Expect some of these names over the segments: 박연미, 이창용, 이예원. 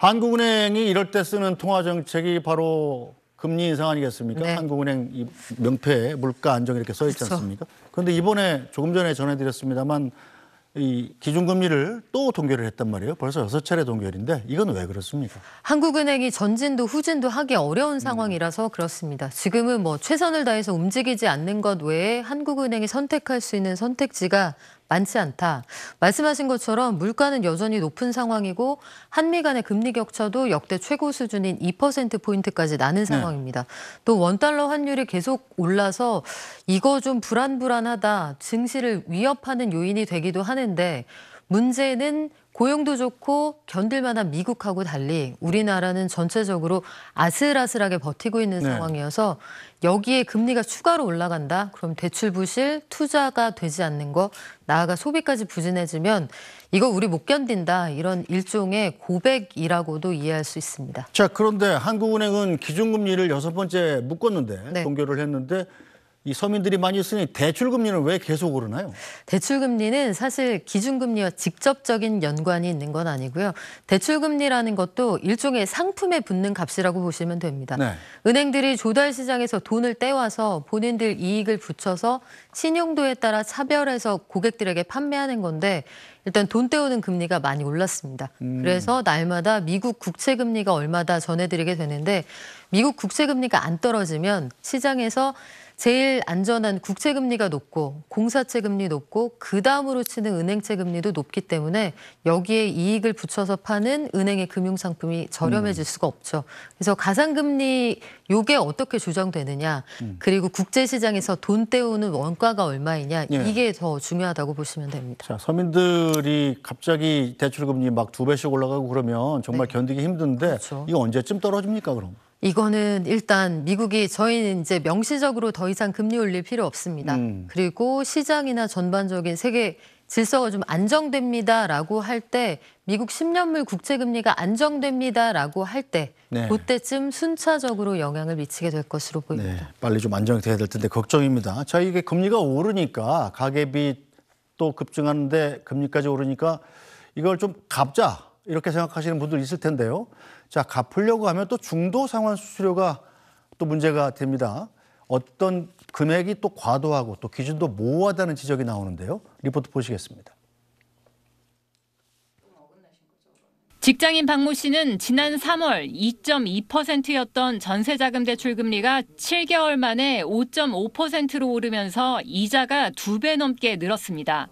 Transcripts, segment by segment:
한국은행이 이럴 때 쓰는 통화 정책이 바로 금리 인상 아니겠습니까? 네. 한국은행 명패에 물가 안정 이렇게 써 있지 않습니까? 그런데 이번에 조금 전에 전해드렸습니다만 이 기준금리를 또 동결을 했단 말이에요. 벌써 6차례 동결인데 이건 왜 그렇습니까? 한국은행이 전진도 후진도 하기 어려운 상황이라서 그렇습니다. 지금은 뭐 최선을 다해서 움직이지 않는 것 외에 한국은행이 선택할 수 있는 선택지가 많지 않다. 말씀하신 것처럼 물가는 여전히 높은 상황이고 한미 간의 금리 격차도 역대 최고 수준인 2%포인트까지 나는 상황입니다. 네. 또 원달러 환율이 계속 올라서 이거 좀 불안불안하다, 증시를 위협하는 요인이 되기도 하는데 문제는 고용도 좋고 견딜만한 미국하고 달리 우리나라는 전체적으로 아슬아슬하게 버티고 있는 상황이어서 여기에 금리가 추가로 올라간다? 그럼 대출 부실, 투자가 되지 않는 거, 나아가 소비까지 부진해지면 이거 우리 못 견딘다. 이런 일종의 고백이라고도 이해할 수 있습니다. 자, 그런데 한국은행은 기준금리를 6번째 묶었는데 동결을 했는데 이 서민들이 많이 쓰니 대출금리는 왜 계속 오르나요? 대출금리는 사실 기준금리와 직접적인 연관이 있는 건 아니고요. 대출금리라는 것도 일종의 상품에 붙는 값이라고 보시면 됩니다. 네. 은행들이 조달 시장에서 돈을 떼와서 본인들 이익을 붙여서 신용도에 따라 차별해서 고객들에게 판매하는 건데 일단 돈 떼오는 금리가 많이 올랐습니다. 그래서 날마다 미국 국채금리가 얼마다 전해드리게 되는데 미국 국채금리가 안 떨어지면 시장에서 제일 안전한 국채금리가 높고 공사채금리 높고 그다음으로 치는 은행채금리도 높기 때문에 여기에 이익을 붙여서 파는 은행의 금융상품이 저렴해질 수가 없죠. 그래서 가상금리 요게 어떻게 조정되느냐 그리고 국제시장에서 돈 떼오는 원가가 얼마이냐 이게 더 중요하다고 보시면 됩니다. 자, 서민들이 갑자기 대출금리 막 2배씩 올라가고 그러면 정말 견디기 힘든데 그렇죠. 이거 언제쯤 떨어집니까 그럼? 이거는 일단 미국이 저희는 이제 명시적으로 더 이상 금리 올릴 필요 없습니다. 그리고 시장이나 전반적인 세계 질서가 좀 안정됩니다라고 할 때 미국 10년물 국채금리가 안정됩니다라고 할 때 그때쯤 순차적으로 영향을 미치게 될 것으로 보입니다. 네, 빨리 좀 안정이 돼야 될 텐데 걱정입니다. 자, 이게 금리가 오르니까 가계비 또 급증하는데 금리까지 오르니까 이걸 좀 갚자. 이렇게 생각하시는 분들 있을 텐데요. 자, 갚으려고 하면 또 중도 상환 수수료가 또 문제가 됩니다. 어떤 금액이 또 과도하고 또 기준도 모호하다는 지적이 나오는데요. 리포트 보시겠습니다. 직장인 박모 씨는 지난 3월 2.2%였던 전세자금 대출 금리가 7개월 만에 5.5%로 오르면서 이자가 2배 넘게 늘었습니다.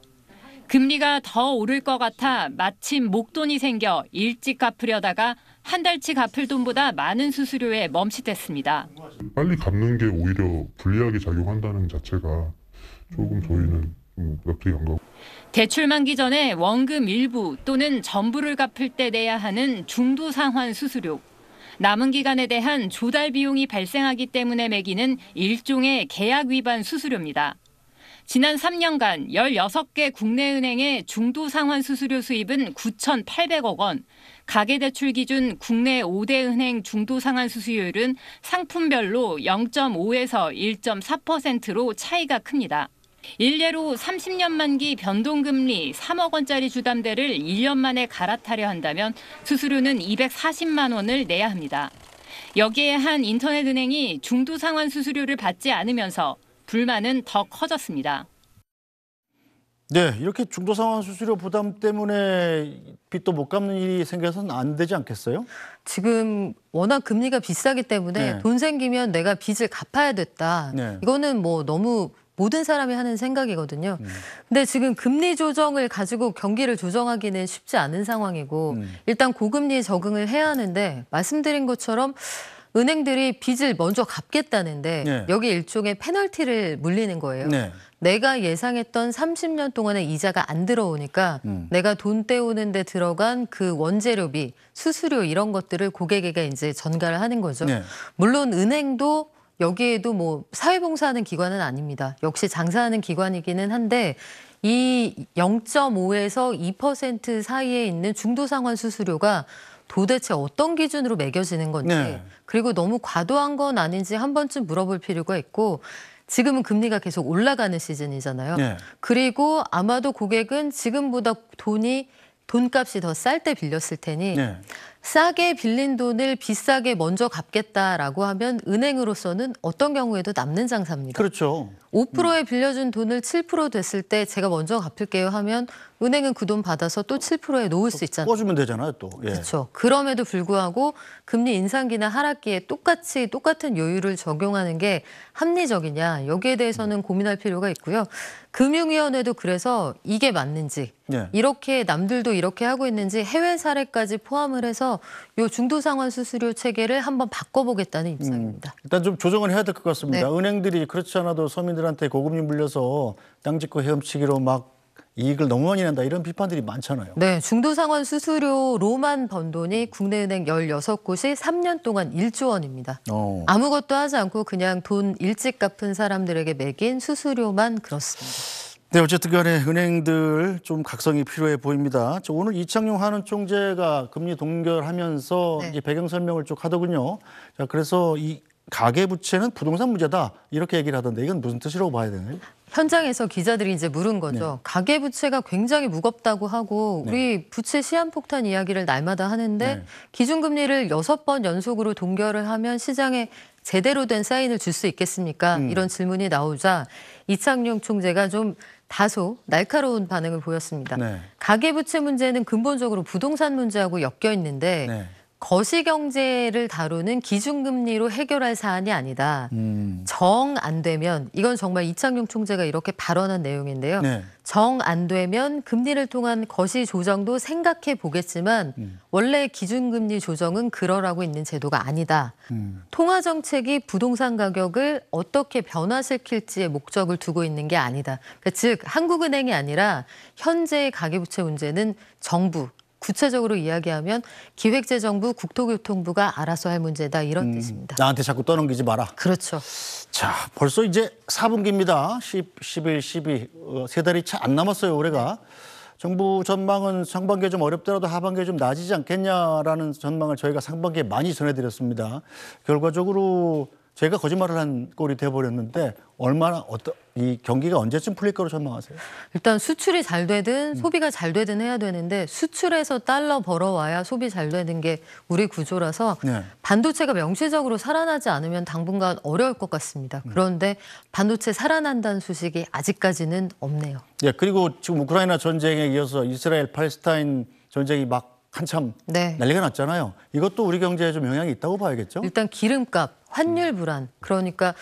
금리가 더 오를 것 같아 마침 목돈이 생겨 일찍 갚으려다가 한 달치 갚을 돈보다 많은 수수료에 멈칫했습니다. 빨리 갚는 게 오히려 불리하게 작용한다는 자체가 조금 저희는 납득이 안 가고. 대출 만기 전에 원금 일부 또는 전부를 갚을 때 내야 하는 중도 상환 수수료. 남은 기간에 대한 조달 비용이 발생하기 때문에 매기는 일종의 계약 위반 수수료입니다. 지난 3년간 16개 국내 은행의 중도 상환 수수료 수입은 9,800억 원, 가계대출 기준 국내 5대 은행 중도 상환 수수료율은 상품별로 0.5에서 1.4%로 차이가 큽니다. 일례로 30년 만기 변동금리 3억 원짜리 주담대를 1년 만에 갈아타려 한다면 수수료는 240만 원을 내야 합니다. 여기에 한 인터넷 은행이 중도 상환 수수료를 받지 않으면서 불만은 더 커졌습니다. 네, 이렇게 중도 상환 수수료 부담 때문에 빚도 못 갚는 일이 생겨서는 안 되지 않겠어요? 지금 워낙 금리가 비싸기 때문에 돈 생기면 내가 빚을 갚아야 됐다. 이거는 뭐 너무 모든 사람이 하는 생각이거든요. 근데 지금 금리 조정을 가지고 경기를 조정하기는 쉽지 않은 상황이고 일단 고금리에 적응을 해야 하는데 말씀드린 것처럼 은행들이 빚을 먼저 갚겠다는데 여기 일종의 페널티를 물리는 거예요. 내가 예상했던 30년 동안의 이자가 안 들어오니까 내가 돈 떼오는 데 들어간 그 원재료비, 수수료 이런 것들을 고객에게 이제 전가를 하는 거죠. 물론 은행도 여기에도 뭐 사회봉사하는 기관은 아닙니다. 역시 장사하는 기관이기는 한데 이 0.5에서 2% 사이에 있는 중도상환 수수료가 도대체 어떤 기준으로 매겨지는 건지 그리고 너무 과도한 건 아닌지 한 번쯤 물어볼 필요가 있고 지금은 금리가 계속 올라가는 시즌이잖아요. 그리고 아마도 고객은 지금보다 돈값이 더 쌀 때 빌렸을 테니 싸게 빌린 돈을 비싸게 먼저 갚겠다라고 하면 은행으로서는 어떤 경우에도 남는 장사입니다. 그렇죠. 5%에 빌려준 돈을 7% 됐을 때 제가 먼저 갚을게요 하면 은행은 그 돈 받아서 또 7%에 놓을 수 있잖아요. 꿔주면 되잖아요, 또. 예. 그렇죠. 그럼에도 불구하고 금리 인상기나 하락기에 똑같은 요율을 적용하는 게 합리적이냐, 여기에 대해서는 고민할 필요가 있고요. 금융위원회도 그래서 이게 맞는지, 예. 이렇게 남들도 이렇게 하고 있는지 해외 사례까지 포함을 해서 요 중도상환 수수료 체계를 한번 바꿔보겠다는 입장입니다. 일단 좀 조정을 해야 될 것 같습니다. 네. 은행들이 그렇지 않아도 서민들한테 고금리 물려서 땅 짓고 헤엄치기로 막 이익을 너무 많이 낸다 이런 비판들이 많잖아요. 네, 중도상환 수수료로만 번 돈이 국내은행 16곳이 3년 동안 1조 원입니다. 아무것도 하지 않고 그냥 돈 일찍 갚은 사람들에게 매긴 수수료만 그렇습니다. 네, 어쨌든 간에 은행들 좀 각성이 필요해 보입니다. 오늘 이창용 한은총재가 금리 동결하면서 네. 이제 배경 설명을 쭉 하더군요. 자, 그래서 이 가계부채는 부동산 문제다 이렇게 얘기를 하던데 이건 무슨 뜻이라고 봐야 되나요? 현장에서 기자들이 이제 물은 거죠. 네. 가계부채가 굉장히 무겁다고 하고 우리 네. 부채 시한폭탄 이야기를 날마다 하는데 네. 기준금리를 6번 연속으로 동결을 하면 시장에 제대로 된 사인을 줄 수 있겠습니까? 이런 질문이 나오자 이창용 총재가 좀 다소 날카로운 반응을 보였습니다. 네. 가계부채 문제는 근본적으로 부동산 문제하고 엮여 있는데 네. 거시경제를 다루는 기준금리로 해결할 사안이 아니다. 정 안 되면, 이건 정말 이창용 총재가 이렇게 발언한 내용인데요. 네. 정 안 되면 금리를 통한 거시 조정도 생각해 보겠지만 원래 기준금리 조정은 그러라고 있는 제도가 아니다. 통화정책이 부동산 가격을 어떻게 변화시킬지의 목적을 두고 있는 게 아니다. 그러니까 즉, 한국은행이 아니라 현재의 가계부채 문제는 정부, 구체적으로 이야기하면 기획재정부, 국토교통부가 알아서 할 문제다 이런 뜻입니다. 나한테 자꾸 떠넘기지 마라. 그렇죠. 자, 벌써 이제 4분기입니다. 10, 11, 12, 세 달이 차 안 남았어요, 올해가. 네. 정부 전망은 상반기에 좀 어렵더라도 하반기에 좀 나아지지 않겠냐라는 전망을 저희가 상반기에 많이 전해드렸습니다. 결과적으로 제가 거짓말을 한 꼴이 돼버렸는데 얼마나 이 경기가 언제쯤 풀릴 거로 전망하세요? 일단 수출이 잘 되든 소비가 잘 되든 해야 되는데 수출에서 달러 벌어와야 소비 잘 되는 게 우리 구조라서 네. 반도체가 명시적으로 살아나지 않으면 당분간 어려울 것 같습니다. 그런데 반도체 살아난다는 소식이 아직까지는 없네요. 예, 그리고 지금 우크라이나 전쟁에 이어서 이스라엘, 팔레스타인 전쟁이 막 한참 네. 난리가 났잖아요. 이것도 우리 경제에 좀 영향이 있다고 봐야겠죠? 일단 기름값, 환율 불안, 그러니까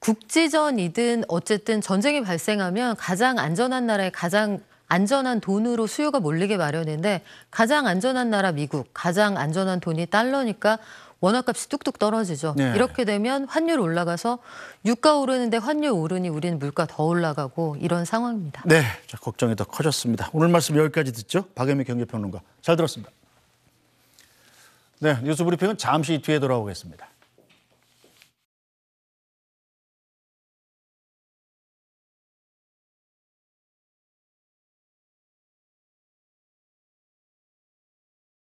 국지전이든 어쨌든 전쟁이 발생하면 가장 안전한 나라에 가장 안전한 돈으로 수요가 몰리게 마련인데 가장 안전한 나라 미국, 가장 안전한 돈이 달러니까 원화값이 뚝뚝 떨어지죠. 네. 이렇게 되면 환율 올라가서 유가 오르는데 환율 오르니 우리는 물가 더 올라가고 이런 상황입니다. 네, 자, 걱정이 더 커졌습니다. 오늘 말씀 여기까지 듣죠. 박연미 경제평론가, 잘 들었습니다. 네, 뉴스 브리핑은 잠시 뒤에 돌아오겠습니다.